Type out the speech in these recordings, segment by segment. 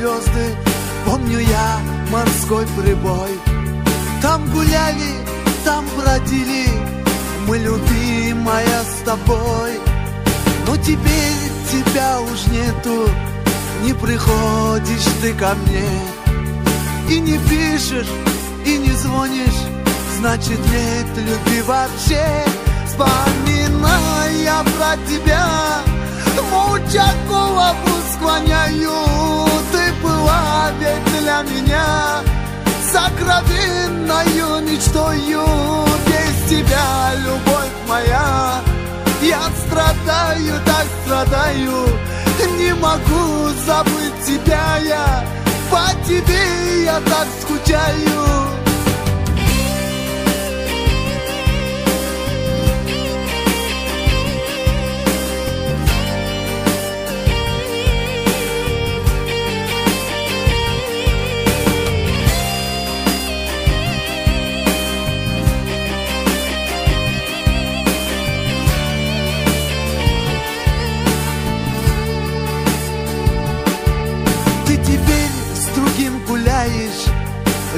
звезды. Помню я морской прибой. Там гуляли, там бродили мы, любимая, с тобой. Но теперь тебя уж нету, не приходишь ты ко мне, и не пишешь, и не звонишь, значит, нет любви вообще. Вспоминая про тебя, муча голову склоняю. Ты была ведь для меня сокровенною мечтою. Без тебя, любовь моя, я страдаю, так страдаю. Не могу забыть тебя я, по тебе я так скучаю.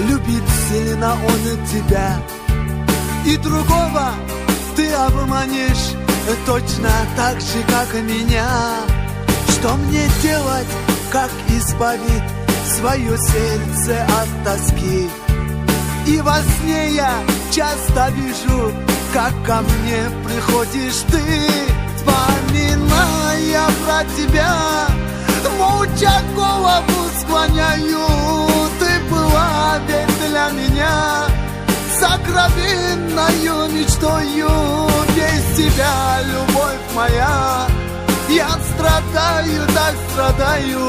Любителя он и тебя, и другого ты обманешь точно так же, как и меня. Что мне делать, как избавить свое сердце от тоски? И во сне я часто вижу, как ко мне приходишь ты. Вспоминая про тебя, муча голову склоняю. Была ведь для меня сокровенною мечтою. Без тебя, любовь моя, я страдаю, так страдаю.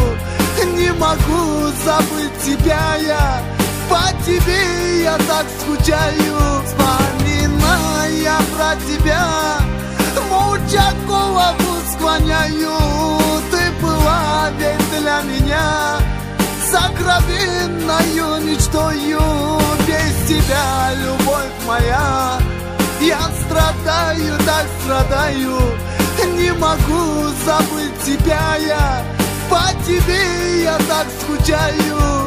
Не могу забыть тебя я, по тебе я так скучаю. Вспоминая про тебя, муча голову склоняю. Ты была ведь для меня сокровенною мечтою. Без тебя, любовь моя, я страдаю, так страдаю. Не могу забыть тебя я, по тебе я так скучаю.